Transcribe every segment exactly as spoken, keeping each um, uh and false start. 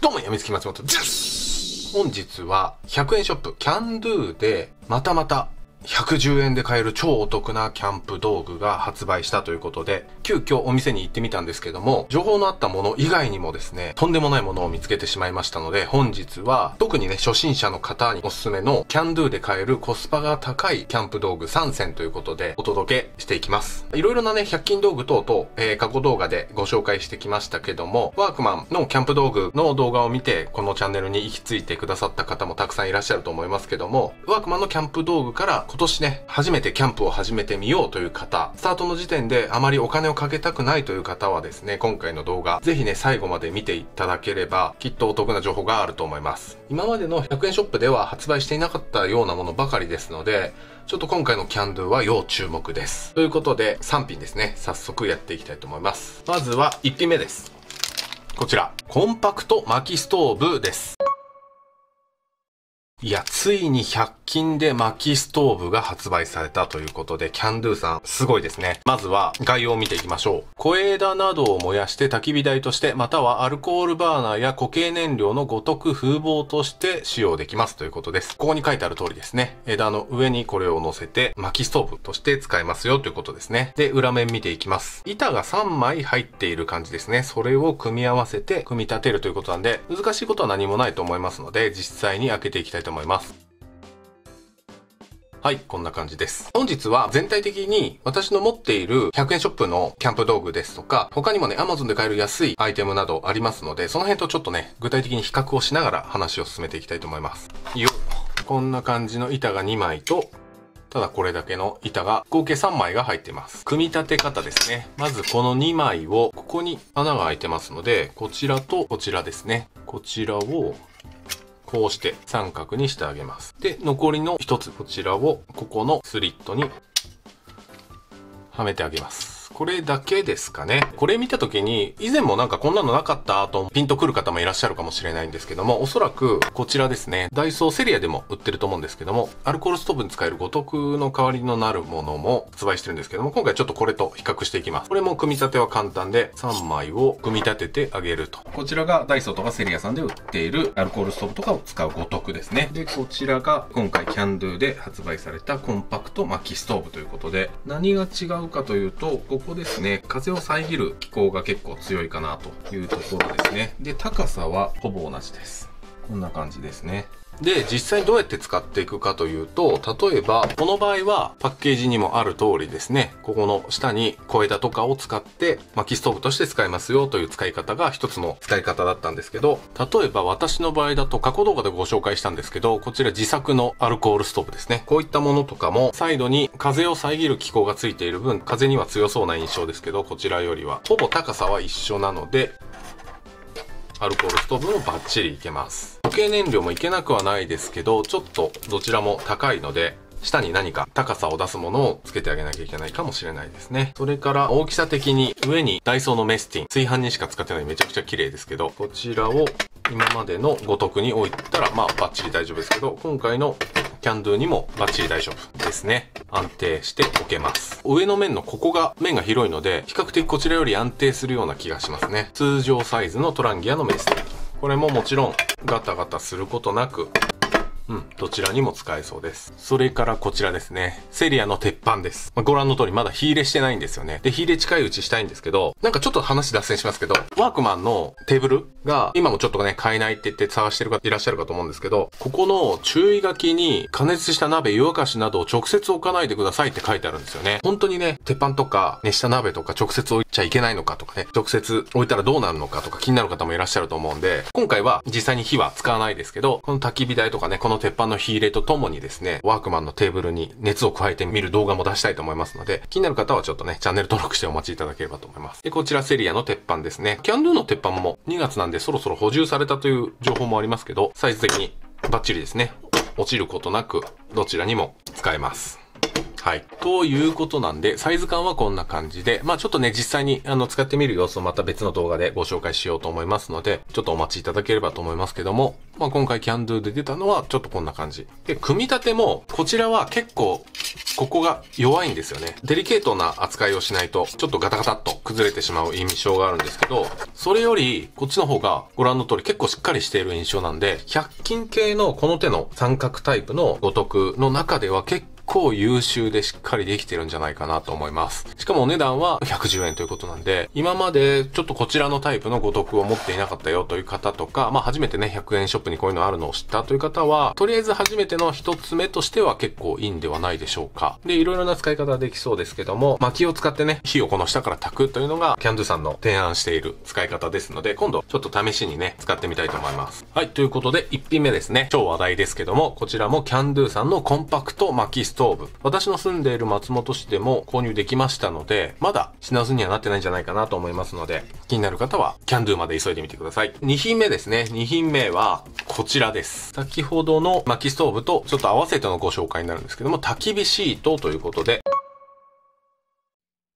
どうも、やみつき松本です。本日はひゃくえんショップキャンドゥでまたまたひゃくじゅうえんで買える超お得なキャンプ道具が発売したということで、急遽お店に行ってみたんですけども、情報のあったもの以外にもですね、とんでもないものを見つけてしまいましたので、本日は特にね、初心者の方におすすめのキャンドゥで買えるコスパが高いキャンプ道具さんせんということでお届けしていきます。いろいろなね、ひゃく均道具等々、えー、過去動画でご紹介してきましたけども、ワークマンのキャンプ道具の動画を見て、このチャンネルに行き着いてくださった方もたくさんいらっしゃると思いますけども、ワークマンのキャンプ道具から今年ね、初めてキャンプを始めてみようという方、スタートの時点であまりお金をかけたくないという方はですね、今回の動画、ぜひね、最後まで見ていただければ、きっとお得な情報があると思います。今までのひゃくえんショップでは発売していなかったようなものばかりですので、ちょっと今回のキャンドゥは要注目です。ということで、さん品ですね、早速やっていきたいと思います。まずはいち品目です。こちら、コンパクト薪ストーブです。いや、ついにひゃく均で薪ストーブが発売されたということで、キャンドゥさん、すごいですね。まずは、概要を見ていきましょう。小枝などを燃やして焚き火台として、またはアルコールバーナーや固形燃料のごとく風防として使用できますということです。ここに書いてある通りですね。枝の上にこれを乗せて、薪ストーブとして使えますよということですね。で、裏面見ていきます。板がさんまい入っている感じですね。それを組み合わせて、組み立てるということなんで、難しいことは何もないと思いますので、実際に開けていきたいと思います。思います。はい、こんな感じです。本日は全体的に私の持っているひゃくえんショップのキャンプ道具ですとか、他にもね、Amazon で買える安いアイテムなどありますので、その辺とちょっとね、具体的に比較をしながら話を進めていきたいと思います。よっ、こんな感じの板がにまいと、ただこれだけの板が合計さんまいが入っています。組み立て方ですね。まずこのにまいを、ここに穴が開いてますので、こちらとこちらですね。こちらを、こうして三角にしてあげます。で、残りの一つ、こちらをここのスリットにはめてあげます。これだけですかね。これ見た時に、以前もなんかこんなのなかったとピンとくる方もいらっしゃるかもしれないんですけども、おそらくこちらですね、ダイソーセリアでも売ってると思うんですけども、アルコールストーブに使えるごとくの代わりのなるものも発売してるんですけども、今回ちょっとこれと比較していきます。これも組み立ては簡単で、さんまいを組み立ててあげると。こちらがダイソーとかセリアさんで売っているアルコールストーブとかを使うごとくですね。で、こちらが今回キャンドゥで発売されたコンパクト薪ストーブということで、何が違うかというと、ここですね、風を遮る機構が結構強いかなというところですね。で、高さはほぼ同じです。こんな感じですね。で、実際どうやって使っていくかというと、例えば、この場合はパッケージにもある通りですね、ここの下に小枝とかを使って薪ストーブとして使えますよという使い方が一つの使い方だったんですけど、例えば私の場合だと過去動画でご紹介したんですけど、こちら自作のアルコールストーブですね。こういったものとかもサイドに風を遮る機構がついている分、風には強そうな印象ですけど、こちらよりはほぼ高さは一緒なので、アルコールストーブもバッチリいけます。固形燃料もいけなくはないですけど、ちょっとどちらも高いので、下に何か高さを出すものをつけてあげなきゃいけないかもしれないですね。それから大きさ的に上にダイソーのメスティン、炊飯にしか使ってないめちゃくちゃ綺麗ですけど、こちらを今までのごとくに置いたら、まあバッチリ大丈夫ですけど、今回のキャンドゥにもバッチリ大丈夫ですね。安定しておけます。上の面のここが、面が広いので、比較的こちらより安定するような気がしますね。通常サイズのトランギアのメスティン。これももちろんガタガタすることなく、うん、どちらにも使えそうです。それからこちらですね。セリアの鉄板です。まあ、ご覧の通りまだ火入れしてないんですよね。で、火入れ近いうちしたいんですけど、なんかちょっと話脱線しますけど、ワークマンのテーブルが今もちょっとね、買えないって言って探してる方いらっしゃるかと思うんですけど、ここの注意書きに加熱した鍋、湯沸かしなどを直接置かないでくださいって書いてあるんですよね。本当にね、鉄板とか熱した鍋とか直接置いちゃいけないのかとかね、直接置いたらどうなるのかとか気になる方もいらっしゃると思うんで、今回は実際に火は使わないですけど、この焚き火台とかね、この鉄板の火入れとともにですね、ワークマンのテーブルに熱を加えてみる動画も出したいと思いますので、気になる方はちょっとね、チャンネル登録してお待ちいただければと思います。で、こちらセリアの鉄板ですね。キャンドゥの鉄板もにがつなんでそろそろ補充されたという情報もありますけど、サイズ的にバッチリですね。落ちることなく、どちらにも使えます。はい。ということなんで、サイズ感はこんな感じで、まあちょっとね、実際にあの使ってみる様子をまた別の動画でご紹介しようと思いますので、ちょっとお待ちいただければと思いますけども、まあ今回キャンドゥで出たのはちょっとこんな感じ。で、組み立ても、こちらは結構、ここが弱いんですよね。デリケートな扱いをしないと、ちょっとガタガタっと崩れてしまう印象があるんですけど、それより、こっちの方がご覧の通り結構しっかりしている印象なんで、ひゃく均系のこの手の三角タイプのごとくの中では結構結構優秀でしっかりできてるんじゃないかなと思います。しかもお値段はひゃくじゅうえんということなんで、今までちょっとこちらのタイプのごとくを持っていなかったよという方とか、まあ初めてね、ひゃくえんショップにこういうのあるのを知ったという方は、とりあえず初めての一つ目としては結構いいんではないでしょうか。で、いろいろな使い方できそうですけども、薪を使ってね、火をこの下から焚くというのがキャンドゥさんの提案している使い方ですので、今度ちょっと試しにね、使ってみたいと思います。はい、ということでいっぴんめですね。超話題ですけども、こちらもキャンドゥさんのコンパクト薪ストストーブ。私の住んでいる松本市でも購入できましたので、まだ品薄にはなってないんじゃないかなと思いますので、気になる方はキャンドゥまで急いでみてください。にひんめですね。にひんめはこちらです。先ほどの薪ストーブとちょっと合わせてのご紹介になるんですけども、焚き火シートということで、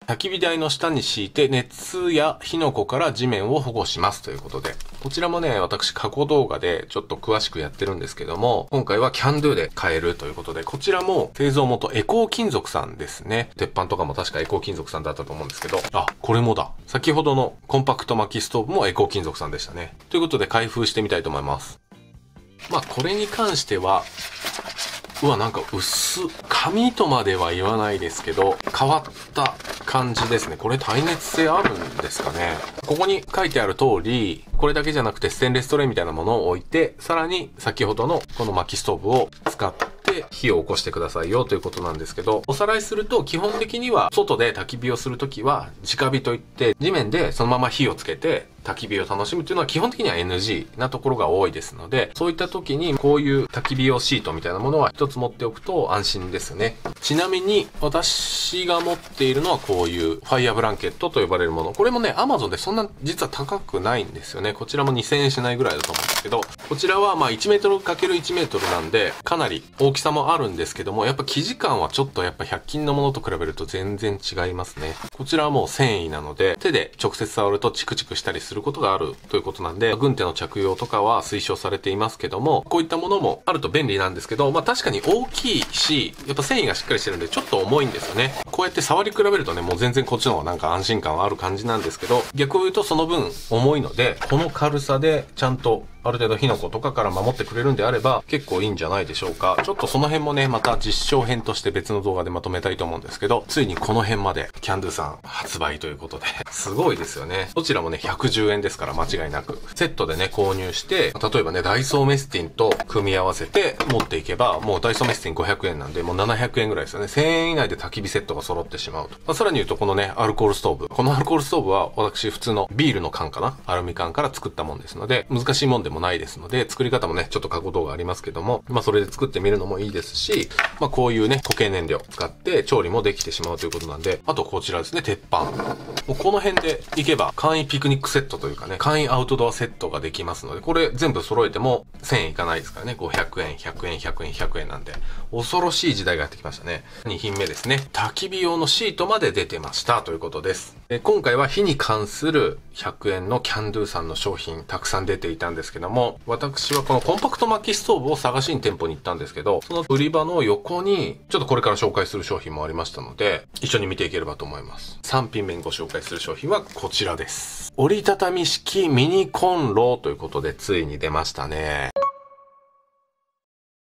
焚き火台の下に敷いて熱や火の粉から地面を保護しますということで。こちらもね、私過去動画でちょっと詳しくやってるんですけども、今回はキャンドゥで買えるということで、こちらも製造元エコー金属さんですね。鉄板とかも確かエコー金属さんだったと思うんですけど、あ、これもだ。先ほどのコンパクト薪ストーブもエコー金属さんでしたね。ということで開封してみたいと思います。まあこれに関しては、うわ、なんか薄、紙とまでは言わないですけど、変わった感じですね。これ耐熱性あるんですかね。ここに書いてある通り、これだけじゃなくてステンレストレイみたいなものを置いて、さらに先ほどのこの薪ストーブを使って、火を起こしてくださいよということなんですけど、おさらいすると基本的には外で焚き火をするときは直火といって地面でそのまま火をつけて焚き火を楽しむというのは基本的には エヌジー なところが多いですので、そういった時にこういう焚き火用シートみたいなものは一つ持っておくと安心ですね。ちなみに私が持っているのはこういうファイヤーブランケットと呼ばれるもの。これもね、 アマゾン でそんな実は高くないんですよね。こちらもにせんえんしないぐらいだと思うんですけど、こちらはまあ いちメートルかけるいちメートル なんでかなり大きさもあるんですけども、やっぱ生地感はちょっとやっぱひゃく均のものと比べると全然違いますね。こちらはもう繊維なので手で直接触るとチクチクしたりするすることがあるということなんで、軍手の着用とかは推奨されていますけども、こういったものもあると便利なんですけど、まあ確かに大きいし、やっぱ繊維がしっかりしてるんでちょっと重いんですよね。こうやって触り比べるとね、もう全然こっちの方がなんか安心感はある感じなんですけど、逆を言うとその分重いので、この軽さでちゃんとある程度火の粉とかから守ってくれるんであれば結構いいんじゃないでしょうか。ちょっとその辺もね、また実証編として別の動画でまとめたいと思うんですけど、ついにこの辺までキャンドゥさん発売ということですごいですよね。どちらもね、ひゃくじゅうえんですから間違いなく。セットでね、購入して、例えばね、ダイソーメスティンと組み合わせて持っていけば、もうダイソーメスティンごひゃくえんなんで、もうななひゃくえんぐらいですよね。せんえん以内で焚き火セットが揃ってしまうと。まあ、さらに言うとこのね、アルコールストーブ。このアルコールストーブは私普通のビールの缶かな、アルミ缶から作ったもんですので、難しいもんでもないですので、作り方もね、ちょっと過去動画ありますけども、まあそれで作ってみるのもいいですし、まあこういうね、固形燃料使って調理もできてしまうということなんで、あとこちらですね、鉄板。もうこの辺でいけば、簡易ピクニックセットというかね、簡易アウトドアセットができますので、これ全部揃えてもせんえんいかないですからね、ごひゃくえん、ひゃくえん、ひゃくえん、ひゃくえんなんで、恐ろしい時代がやってきましたね。にひんめですね、焚き火用のシートまで出てましたということです。で今回は火に関するひゃくえんのキャンドゥさんの商品、たくさん出ていたんですけども、私はこのコンパクト薪ストーブを探しに店舗に行ったんですけど、その売り場の横に、ちょっとこれから紹介する商品もありましたので、一緒に見ていければと思います。さんぴんめにご紹介する商品はこちらです。折りたたみ式ミニコンロということでついに出ましたね。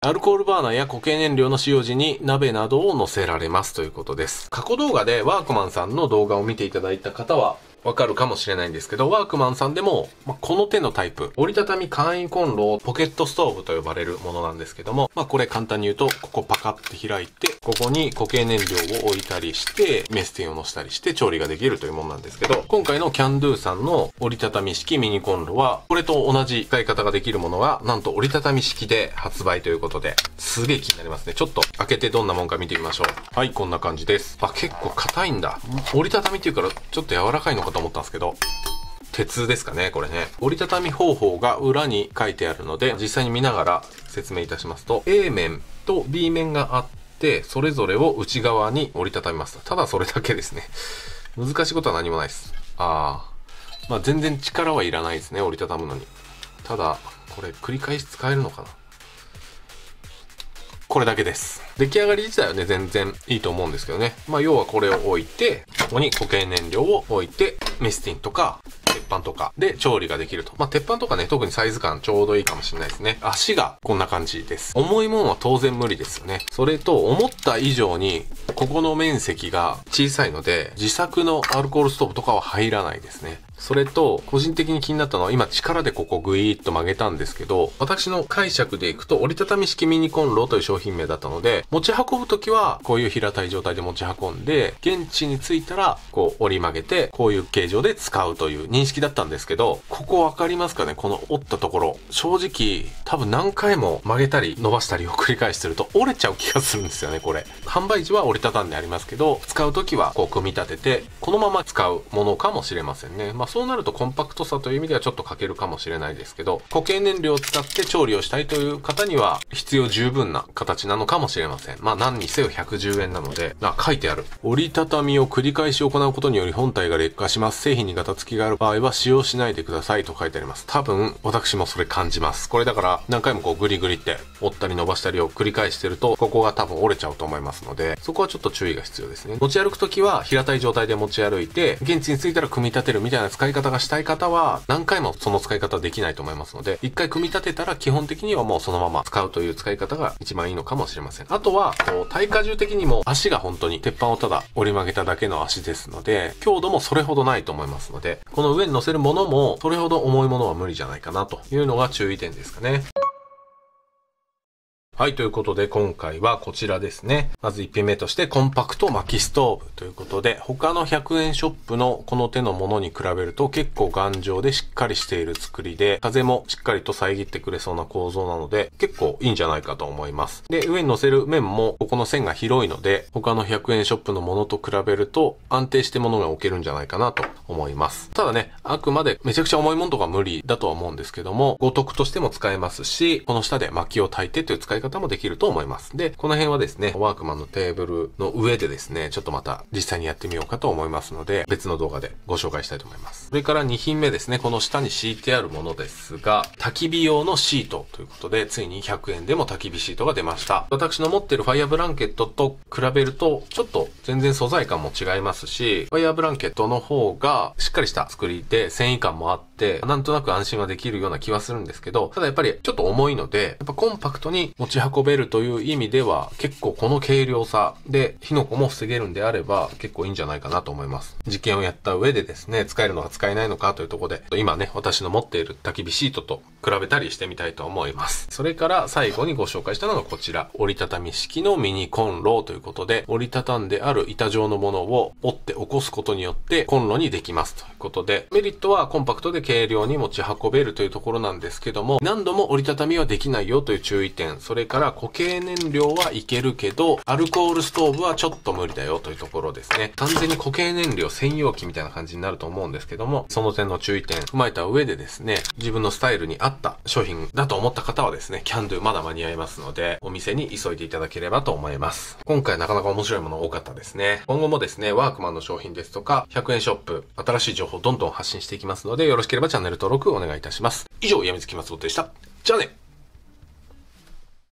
アルコールバーナーや固形燃料の使用時に鍋などを乗せられますということです。過去動画でワークマンさんの動画を見ていただいた方はわかるかもしれないんですけど、ワークマンさんでも、まあ、この手のタイプ、折りたたみ簡易コンロ、ポケットストーブと呼ばれるものなんですけども、まあこれ簡単に言うと、ここパカッて開いて、ここに固形燃料を置いたりして、メスティンを乗せたりして調理ができるというものなんですけど、今回のキャンドゥさんの折りたたみ式ミニコンロは、これと同じ使い方ができるものが、なんと折りたたみ式で発売ということで、すげえ気になりますね。ちょっと開けてどんなもんか見てみましょう。はい、こんな感じです。あ、結構硬いんだ。折りたたみっていうからちょっと柔らかいのかと思ったんですけど。鉄ですかね、これね。折りたたみ方法が裏に書いてあるので、実際に見ながら説明いたしますと、A面とB面があって、て、それぞれを内側に折りたたみます。ただそれだけですね。難しいことは何もないです。ああ。まあ全然力はいらないですね、折りたたむのに。ただ、これ繰り返し使えるのかな。これだけです。出来上がり自体はね、全然いいと思うんですけどね。まあ要はこれを置いて、ここに固形燃料を置いて、ミスティンとか、鉄板とかで調理ができると。まあ、鉄板とかね、特にサイズ感ちょうどいいかもしれないですね。足がこんな感じです。重いものは当然無理ですよね。それと、思った以上に、ここの面積が小さいので、自作のアルコールストーブとかは入らないですね。それと、個人的に気になったのは、今力でここグイーッと曲げたんですけど、私の解釈でいくと、折りたたみ式ミニコンロという商品名だったので、持ち運ぶときは、こういう平たい状態で持ち運んで、現地に着いたら、こう折り曲げて、こういう形状で使うという認識だったんですけど、ここわかりますかね？この折ったところ。正直、多分何回も曲げたり、伸ばしたりを繰り返しすると、折れちゃう気がするんですよね、これ。販売時は折りたたんでありますけど、使うときは、こう組み立てて、このまま使うものかもしれませんね。まあそうなるとコンパクトさという意味ではちょっと欠けるかもしれないですけど、固形燃料を使って調理をしたいという方には必要十分な形なのかもしれません。まあ何にせよひゃくじゅうえんなので、あ、書いてある。折りたたみを繰り返し行うことにより本体が劣化します。製品にガタつきがある場合は使用しないでくださいと書いてあります。多分私もそれ感じます。これだから何回もこうグリグリって折ったり伸ばしたりを繰り返してると、ここが多分折れちゃうと思いますので、そこはちょっと注意が必要ですね。持ち歩くときは平たい状態で持ち歩いて、現地に着いたら組み立てるみたいな使い方がしたい方は何回もその使い方できないと思いますので、一回組み立てたら基本的にはもうそのまま使うという使い方が一番いいのかもしれません。あとはこう耐荷重的にも足が本当に鉄板をただ折り曲げただけの足ですので、強度もそれほどないと思いますので、この上に乗せるものもそれほど重いものは無理じゃないかなというのが注意点ですかね。はい、ということで今回はこちらですね。まずいっぴんめとしてコンパクト薪ストーブということで、他のひゃくえんショップのこの手のものに比べると結構頑丈でしっかりしている作りで、風もしっかりと遮ってくれそうな構造なので結構いいんじゃないかと思います。で、上に乗せる面もここの線が広いので、他のひゃくえんショップのものと比べると安定して物が置けるんじゃないかなと思います。ただね、あくまでめちゃくちゃ重いものとか無理だとは思うんですけども、ごとくとしても使えますし、この下で薪を焚いてという使い方方もできると思います。で、この辺はですね、ワークマンのテーブルの上でですね、ちょっとまた実際にやってみようかと思いますので、別の動画でご紹介したいと思います。それからにひんめですね、この下に敷いてあるものですが、焚き火用のシートということで、ついにひゃくえんでも焚き火シートが出ました。私の持ってるファイアブランケットと比べると、ちょっと全然素材感も違いますし、ファイアブランケットの方がしっかりした作りで繊維感もあって、なんとなく安心はできるような気はするんですけど、ただやっぱりちょっと重いので、やっぱコンパクトに持ち運べるという意味では結構この軽量さで火の粉も防げるんであれば結構いいんじゃないかなと思います。実験をやった上でですね、使えるのか使えないのかというところで、今ね、私の持っている焚き火シートと比べたりしてみたいと思います。それから最後にご紹介したのがこちら、折りたたみ式のミニコンロということで、折りたたんである板状のものを折って起こすことによってコンロにできますということで、メリットはコンパクトで軽量に持ち運べるというところなんですけども、何度も折りたたみはできないよという注意点、それから固形燃料はいけるけど、アルコールストーブはちょっと無理だよというところですね。完全に固形燃料専用機みたいな感じになると思うんですけども、その点の注意点踏まえた上でですね、自分のスタイルに合った商品だと思った方はですね、キャンドゥまだ間に合いますので、お店に急いでいただければと思います。今回なかなか面白いもの多かったですね。今後もですね、ワークマンの商品ですとか、ひゃくえんショップ、新しい情報どんどん発信していきますので、よろしければチャンネル登録お願いいたします。以上、やみつき松本でした。じゃあね。